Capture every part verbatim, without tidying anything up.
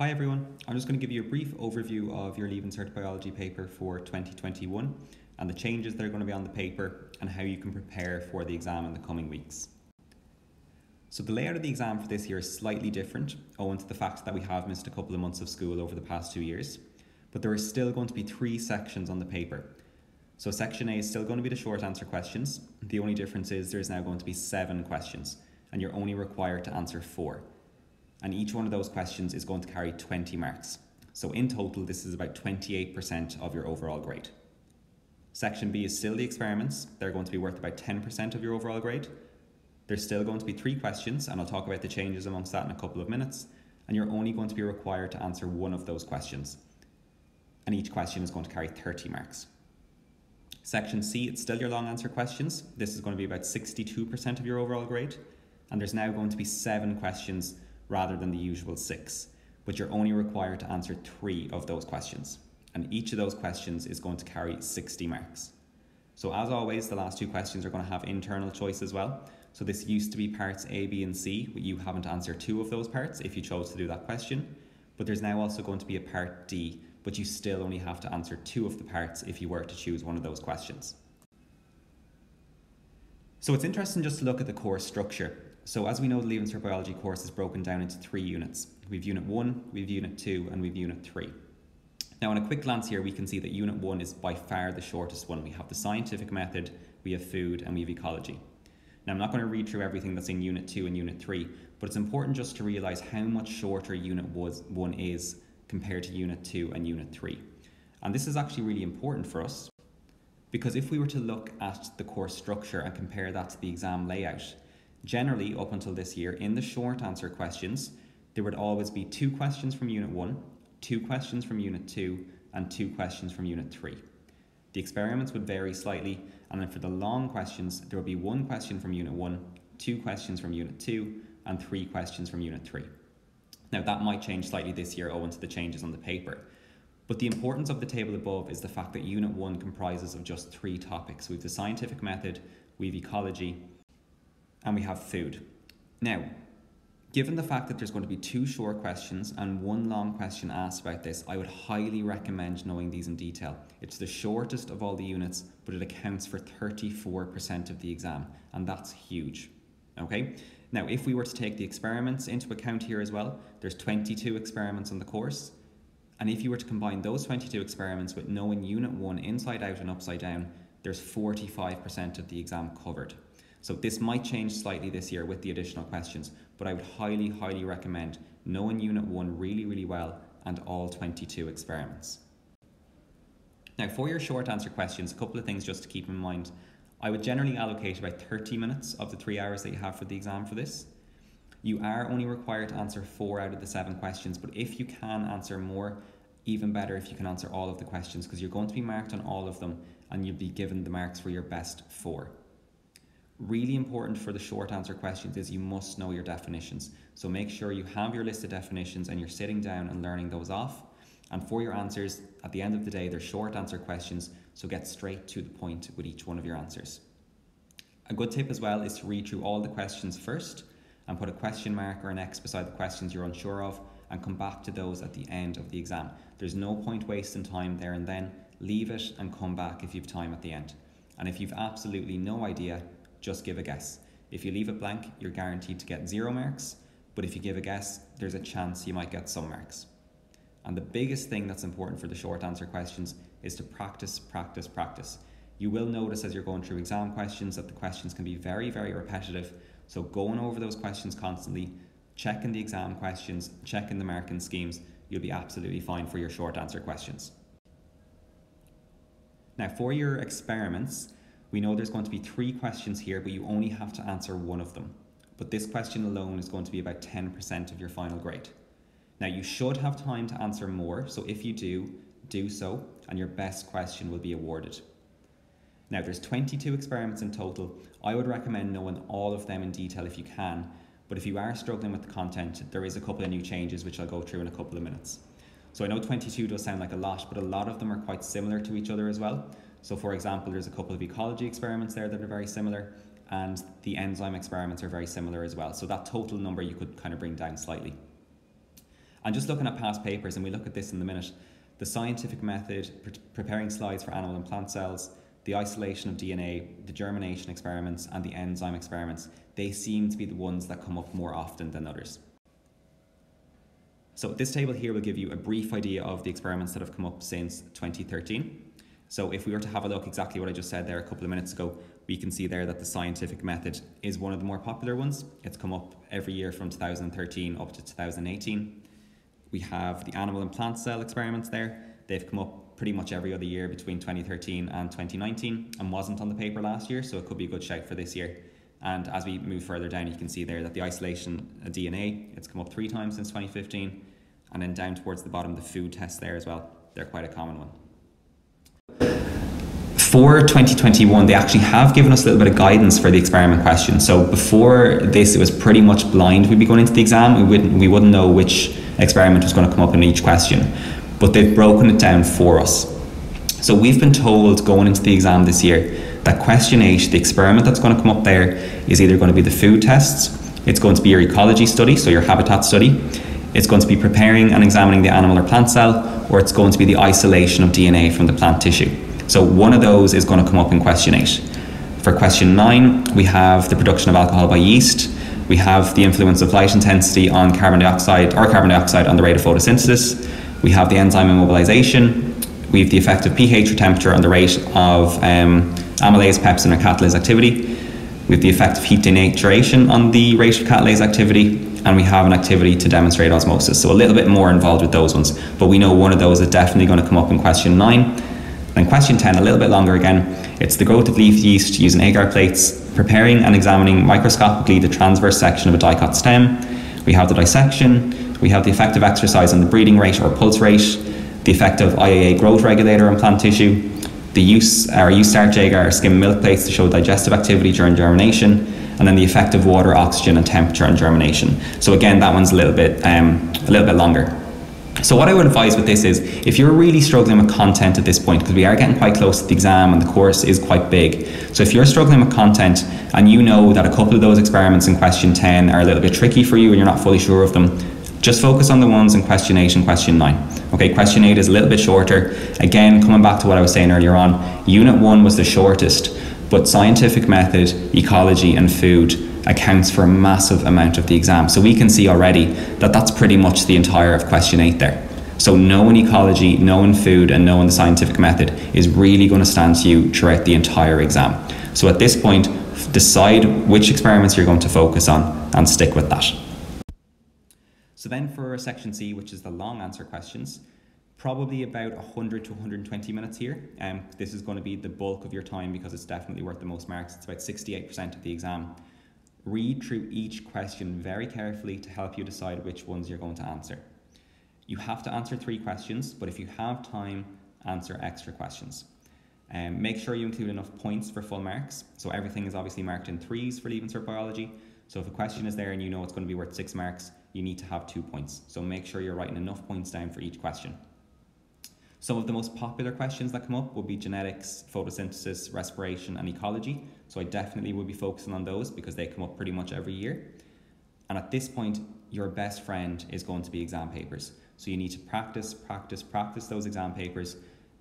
Hi everyone, I'm just going to give you a brief overview of your Leaving Cert Biology paper for twenty twenty-one and the changes that are going to be on the paper and how you can prepare for the exam in the coming weeks. So the layout of the exam for this year is slightly different owing to the fact that we have missed a couple of months of school over the past two years, but there are still going to be three sections on the paper. So section A is still going to be the short answer questions. The only difference is there is now going to be seven questions and you're only required to answer four. And each one of those questions is going to carry twenty marks. So in total, this is about twenty-eight percent of your overall grade. Section B is still the experiments. They're going to be worth about ten percent of your overall grade. There's still going to be three questions, and I'll talk about the changes amongst that in a couple of minutes. And you're only going to be required to answer one of those questions. And each question is going to carry thirty marks. Section C, it's still your long answer questions. This is going to be about sixty-two percent of your overall grade. And there's now going to be seven questions rather than the usual six, but you're only required to answer three of those questions. And each of those questions is going to carry sixty marks. So as always, the last two questions are going to have internal choice as well. So this used to be parts A, B, and C, but you haven't answered two of those parts if you chose to do that question. But there's now also going to be a part D, but you still only have to answer two of the parts if you were to choose one of those questions. So it's interesting just to look at the course structure. So as we know, the Leaving Cert Biology course is broken down into three units. We've Unit one, we've Unit two, and we've Unit three. Now, in a quick glance here, we can see that Unit one is by far the shortest one. We have the scientific method, we have food, and we have ecology. Now, I'm not going to read through everything that's in Unit two and Unit three, but it's important just to realise how much shorter Unit one is compared to Unit two and Unit three. And this is actually really important for us, because if we were to look at the course structure and compare that to the exam layout, generally, up until this year, in the short answer questions, there would always be two questions from Unit one, two questions from Unit two, and two questions from Unit three. The experiments would vary slightly, and then for the long questions, there would be one question from Unit one, two questions from Unit two, and three questions from Unit three. Now, that might change slightly this year owing to the changes on the paper, but the importance of the table above is the fact that Unit one comprises of just three topics. We have the scientific method, we have ecology, and we have food. Now, given the fact that there's going to be two short questions and one long question asked about this, I would highly recommend knowing these in detail. It's the shortest of all the units, but it accounts for thirty-four percent of the exam, and that's huge. Okay? Now, if we were to take the experiments into account here as well, there's twenty-two experiments on the course, and if you were to combine those twenty-two experiments with knowing Unit one inside out and upside down, there's forty-five percent of the exam covered. So this might change slightly this year with the additional questions, but I would highly, highly recommend knowing Unit one really, really well and all twenty-two experiments. Now, for your short answer questions, a couple of things just to keep in mind. I would generally allocate about thirty minutes of the three hours that you have for the exam for this. You are only required to answer four out of the seven questions, but if you can answer more, even better if you can answer all of the questions, because you're going to be marked on all of them and you'll be given the marks for your best four. Really important for the short answer questions is you must know your definitions. So make sure you have your list of definitions and you're sitting down and learning those off. And for your answers, at the end of the day, they're short answer questions, so get straight to the point with each one of your answers. A good tip as well is to read through all the questions first and put a question mark or an X beside the questions you're unsure of and come back to those at the end of the exam. There's no point wasting time there and then. Leave it and come back if you've time at the end. And if you've absolutely no idea, just give a guess. If you leave it blank, you're guaranteed to get zero marks, but if you give a guess, there's a chance you might get some marks. And the biggest thing that's important for the short answer questions is to practice, practice, practice. You will notice as you're going through exam questions that the questions can be very, very repetitive, so going over those questions constantly, checking the exam questions, checking the marking schemes, you'll be absolutely fine for your short answer questions. Now, for your experiments, we know there's going to be three questions here, but you only have to answer one of them. But this question alone is going to be about ten percent of your final grade. Now, you should have time to answer more, so if you do, do so, and your best question will be awarded. Now, there's twenty-two experiments in total. I would recommend knowing all of them in detail if you can, but if you are struggling with the content, there is a couple of new changes which I'll go through in a couple of minutes. So I know twenty-two does sound like a lot, but a lot of them are quite similar to each other as well. So for example, there's a couple of ecology experiments there that are very similar, and the enzyme experiments are very similar as well. So that total number you could kind of bring down slightly. And just looking at past papers, and we look at this in a minute, the scientific method, pre preparing slides for animal and plant cells, the isolation of D N A, the germination experiments, and the enzyme experiments, they seem to be the ones that come up more often than others. So this table here will give you a brief idea of the experiments that have come up since twenty thirteen. So if we were to have a look exactly what I just said there a couple of minutes ago, we can see there that the scientific method is one of the more popular ones. It's come up every year from two thousand thirteen up to two thousand eighteen. We have the animal and plant cell experiments there. They've come up pretty much every other year between twenty thirteen and twenty nineteen, and wasn't on the paper last year, so it could be a good shout for this year. And as we move further down, you can see there that the isolation of D N A, it's come up three times since twenty fifteen. And then down towards the bottom, the food tests there as well. They're quite a common one. For twenty twenty-one, they actually have given us a little bit of guidance for the experiment question. So before this, it was pretty much blind. We'd be going into the exam. We wouldn't, we wouldn't know which experiment was going to come up in each question, but they've broken it down for us. So we've been told going into the exam this year that question eight, the experiment that's going to come up there, is either going to be the food tests, it's going to be your ecology study, so your habitat study, it's going to be preparing and examining the animal or plant cell, or it's going to be the isolation of D N A from the plant tissue. So one of those is going to come up in question eight. For question nine, we have the production of alcohol by yeast. We have the influence of light intensity on carbon dioxide, or carbon dioxide on the rate of photosynthesis. We have the enzyme immobilization. We have the effect of pH or temperature on the rate of um, amylase, pepsin, or catalase activity. We have the effect of heat denaturation on the rate of catalase activity. And we have an activity to demonstrate osmosis. So a little bit more involved with those ones. But we know one of those is definitely going to come up in question nine. Then question ten, a little bit longer again. It's the growth of leaf yeast using agar plates, preparing and examining microscopically the transverse section of a dicot stem. We have the dissection. We have the effect of exercise on the breeding rate or pulse rate, the effect of I A A growth regulator on plant tissue, the use or use starch agar or skim milk plates to show digestive activity during germination, and then the effect of water, oxygen, and temperature on germination. So again, that one's a little bit um, a little bit longer. So what I would advise with this is, if you're really struggling with content at this point, because we are getting quite close to the exam and the course is quite big. So if you're struggling with content and you know that a couple of those experiments in question ten are a little bit tricky for you and you're not fully sure of them, just focus on the ones in question eight and question nine. Okay, question eight is a little bit shorter. Again, coming back to what I was saying earlier on, unit one was the shortest, but scientific method, ecology, and food accounts for a massive amount of the exam. So we can see already that that's pretty much the entire of question eight there. So knowing ecology, knowing food, and knowing the scientific method is really going to stand to you throughout the entire exam. So at this point, decide which experiments you're going to focus on and stick with that. So then for section C, which is the long answer questions, probably about one hundred to one hundred twenty minutes here. Um, this is going to be the bulk of your time because it's definitely worth the most marks. It's about sixty-eight percent of the exam. Read through each question very carefully to help you decide which ones you're going to answer. You have to answer three questions, but if you have time, answer extra questions. Um, make sure you include enough points for full marks. So everything is obviously marked in threes for Leaving Cert Biology. So if a question is there and you know it's going to be worth six marks, you need to have two points. So make sure you're writing enough points down for each question. Some of the most popular questions that come up will be genetics, photosynthesis, respiration, and ecology. So I definitely will be focusing on those because they come up pretty much every year. And at this point, your best friend is going to be exam papers. So you need to practice, practice, practice those exam papers.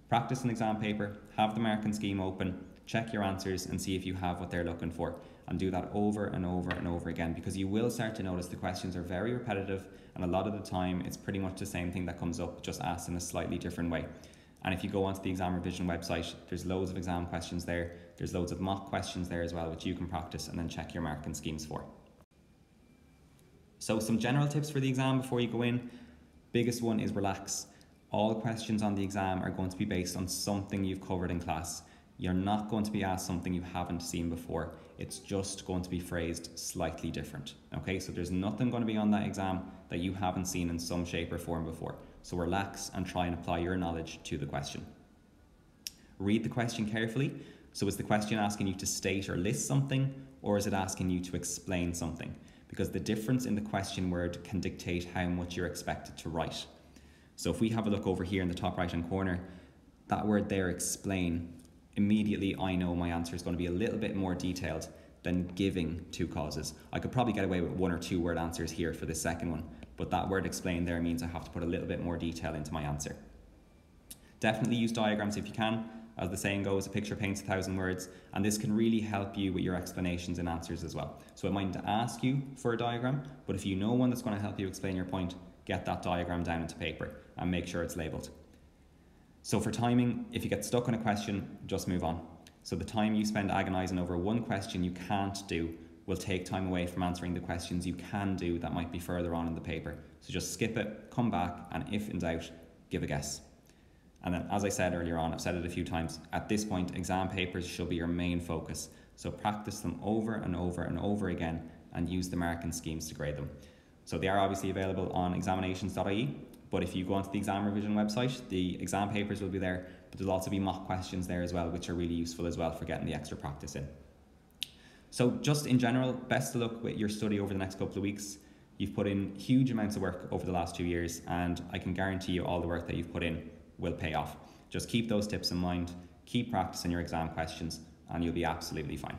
Practice an exam paper, have the marking scheme open, check your answers and see if you have what they're looking for. And do that over and over and over again, because you will start to notice the questions are very repetitive, and a lot of the time it's pretty much the same thing that comes up, just asked in a slightly different way. And if you go onto the Exam Revision website, there's loads of exam questions there, there's loads of mock questions there as well, which you can practice and then check your marking schemes for. So some general tips for the exam before you go in. Biggest one is relax. All questions on the exam are going to be based on something you've covered in class. You're not going to be asked something you haven't seen before. It's just going to be phrased slightly different. Okay, so there's nothing going to be on that exam that you haven't seen in some shape or form before. So relax and try and apply your knowledge to the question. Read the question carefully. So is the question asking you to state or list something, or is it asking you to explain something? Because the difference in the question word can dictate how much you're expected to write. So if we have a look over here in the top right hand corner, that word there, explain, immediately I know my answer is going to be a little bit more detailed than giving two causes. I could probably get away with one or two word answers here for the second one, but that word explained there means I have to put a little bit more detail into my answer. Definitely use diagrams if you can. As the saying goes, a picture paints a thousand words, and this can really help you with your explanations and answers as well. So it mightn't ask you for a diagram, but if you know one that's going to help you explain your point, get that diagram down into paper and make sure it's labelled. So for timing, if you get stuck on a question, just move on. So the time you spend agonising over one question you can't do will take time away from answering the questions you can do that might be further on in the paper. So just skip it, come back, and if in doubt, give a guess. And then, as I said earlier on, I've said it a few times, at this point, exam papers should be your main focus. So practice them over and over and over again and use the marking schemes to grade them. So they are obviously available on examinations dot I E, but if you go onto the exam revision website, the exam papers will be there, but there'll also be mock questions there as well, which are really useful as well for getting the extra practice in. So just in general, best of luck with your study over the next couple of weeks. You've put in huge amounts of work over the last two years, and I can guarantee you all the work that you've put in will pay off. Just keep those tips in mind, keep practicing your exam questions, and you'll be absolutely fine.